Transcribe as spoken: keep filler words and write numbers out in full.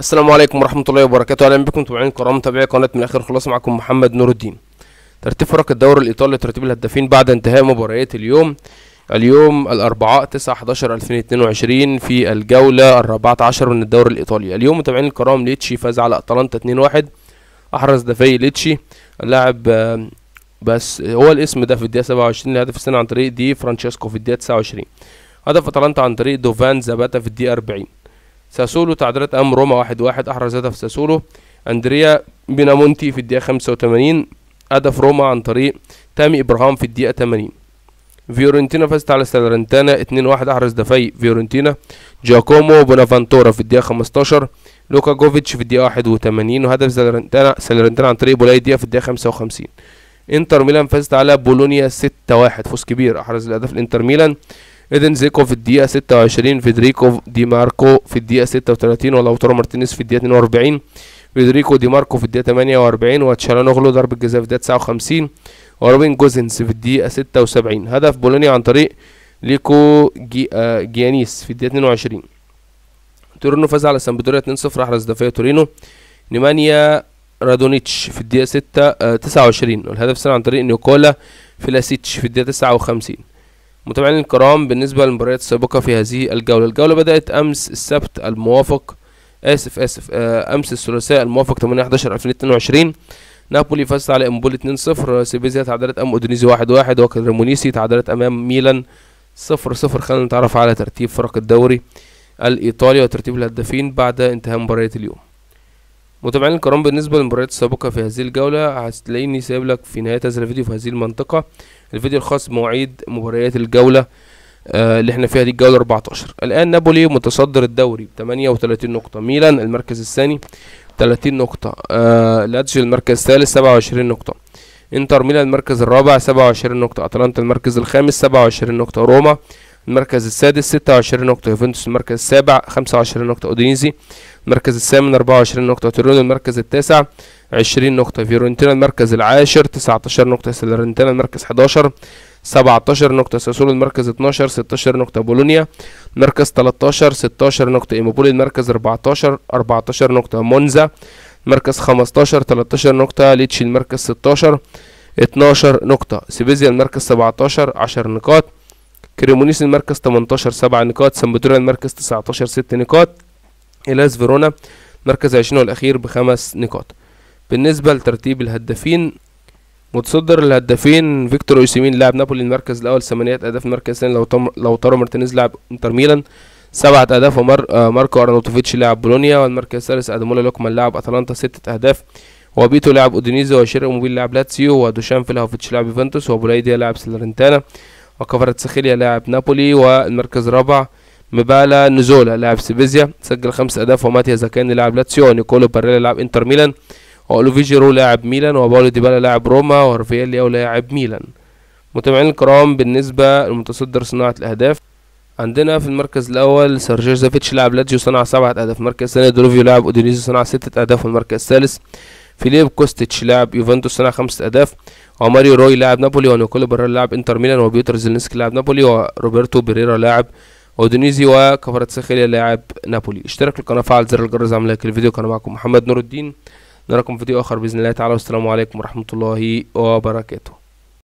السلام عليكم ورحمة الله وبركاته. أهلا بكم متابعين كرام متابعي قناة من آخر خلاص. معكم محمد نور الدين. ترتيب فرق الدوري الإيطالي ترتيب الهدافين بعد انتهاء مباريات اليوم اليوم الأربعاء تسعة حداشر ألفين واتنين وعشرين في الجولة الرابعة عشر من الدوري الإيطالي. اليوم متابعين الكرام ليتشي فاز على اتالانتا اتنين واحد. أحرز دفاعي ليتشي اللاعب بس هو الاسم ده في الدقيقة سبعة وعشرين لهدف السنة عن طريق دي فرانشيسكو في الدقيقة تسعة وعشرين. هدف اتالانتا عن طريق دوفان زاباتا في الدقيقة أربعين. ساسولو تعادلت امام روما واحد واحد. احرز هدف ساسولو اندريا بينامونتي في الدقيقه خمسة وتمانين. هدف روما عن طريق تامي ابراهام في الدقيقه تمانين. فيورنتينا فازت على ساليرنيتانا اتنين واحد. احرز دفاعي فيورنتينا جاكومو بونافانتورا في الدقيقه خمستاشر. لوكا جوفيتش في الدقيقه واحد وتمانين. وهدف ساليرنيتانا ساليرنيتانا عن طريق بولاي دي في الدقيقه خمسة وخمسين. انتر ميلان فازت على بولونيا ستة واحد. فوز كبير. احرز الهدف الانتر ميلان إذن زيكو في الدقيقة ستة وعشرين. فيدريكو دي ماركو في الدقيقة ستة وتلاتين. ولاوتارو مارتينيز في الدقيقة اتنين وأربعين. فيدريكو دي ماركو في الدقيقة تمانية وأربعين. وتشالانوغلو ضربة جزاء في الدقيقة تسعة وخمسين. وروبين جوزنس في الدقيقة ستة وسبعين. هدف بولونيا عن طريق ليكو جي جيانيس في الدقيقة اتنين وعشرين. تورينو فاز على سامبدوريا اتنين صفر. أحرز دفاع تورينو نيمانيا رادونيتش في الدقيقة تسعة وعشرين. والهدف سنة عن طريق نيكولا فلاسيتش في الدقيقة تسعة وخمسين. متابعين الكرام بالنسبة للمباريات السابقة في هذه الجولة، الجولة بدأت أمس السبت الموافق آسف آسف أمس الثلاثاء الموافق تمانية حداشر ألفين واتنين وعشرين، نابولي فازت على امبولي اتنين صفر، سبيزيا تعادلت أمام اودينيزي واحد واحد، وكريمونيسي تعادلت أمام ميلان صفر صفر، خلينا نتعرف على ترتيب فرق الدوري الإيطالي وترتيب الهدافين بعد انتهاء مباريات اليوم. متابعين الكرام بالنسبة للمباريات السابقة في هذه الجولة هتلاقيني سايب لك في نهاية هذا الفيديو في هذه المنطقة الفيديو الخاص بمواعيد مباريات الجولة آه اللي احنا فيها دي الجولة أربعتاشر. الآن نابولي متصدر الدوري ب تمانية وتلاتين نقطة، ميلان المركز الثاني تلاتين نقطة، آه لاتسيو المركز الثالث سبعة وعشرين نقطة، انتر ميلان المركز الرابع سبعة وعشرين نقطة، اتالانتا المركز الخامس سبعة وعشرين نقطة، روما المركز السادس ستة وعشرين نقطة، يوفنتوس المركز السابع خمسة وعشرين نقطة، اودينيزي المركز الثامن أربعة وعشرين نقطة، تورينو المركز التاسع عشرين نقطة، فيورنتينا المركز العاشر تسعتاشر نقطة، ساليرنيتانا المركز حداشر سبعتاشر نقطة، ساسولو المركز اتناشر ستاشر نقطة، بولونيا المركز تلتاشر ستاشر نقطة، امبولي المركز أربعتاشر أربعتاشر نقطة، مونزا المركز خمستاشر تلتاشر نقطة، ليتشي المركز ستاشر اتناشر نقطة، سبيزيا المركز سبعتاشر عشر نقاط، كريمونيسي المركز تمنتاشر سبع نقاط، سامبدوريا المركز تسعتاشر ست نقاط، إلاس فيرونا مركز عشرين والأخير بخمس نقاط. بالنسبة لترتيب الهدافين متصدر الهدافين فيكتور أوسيمين لاعب نابولي المركز الأول ثمانية أهداف، المركز الثاني لوتارو مارتينيز لاعب انتر ميلان سبعة أهداف، وماركو أرناوتوفيتش لاعب بولونيا، والمركز الثالث أدمولا لوكمان لاعب أتالانتا ستة أهداف، وبيتو لاعب أودينيزي، وشيري موبيل لاعب لاتسيو، ودوشان فلاهوفيتش لاعب يوفنتوس، وبولايديا لاعب ساليرنيتانا، وكفاراتسخيليا لاعب نابولي، والمركز الرابع مبالا نزولا لاعب سبيزيا سجل خمس أهداف، وماتيا زاكاني لاعب لاتسيو، ونيكولو باريلا لاعب انتر ميلان، وأولوفيجيرو لاعب ميلان، وباولو ديبالا لاعب روما، ورافييلياو لاعب ميلان. متابعين الكرام بالنسبة لمتصدر صناعة الأهداف عندنا في المركز الأول سيرجيو زافيتش لاعب لاتسيو صنع سبعة أهداف، المركز الثاني دروفيو لاعب أودينيزي صنع ستة أهداف، والمركز الثالث فيليب كوستيتش لاعب يوفنتوس صنع خمس أهداف، وماريو روي لاعب نابولي، ونيكولو باريلا لاعب انتر ميلان، وبيوتر زيلينسكي لاعب نابولي، وروبرتو بيريرا لاعب اودينيزي، وكفاراتسخيليا لاعب نابولي. اشترك في القناة وفعل زر الجرس اعمل لايك للفيديو. كان معكم محمد نور الدين، نراكم في فيديو آخر بإذن الله تعالى، والسلام عليكم ورحمة الله وبركاته.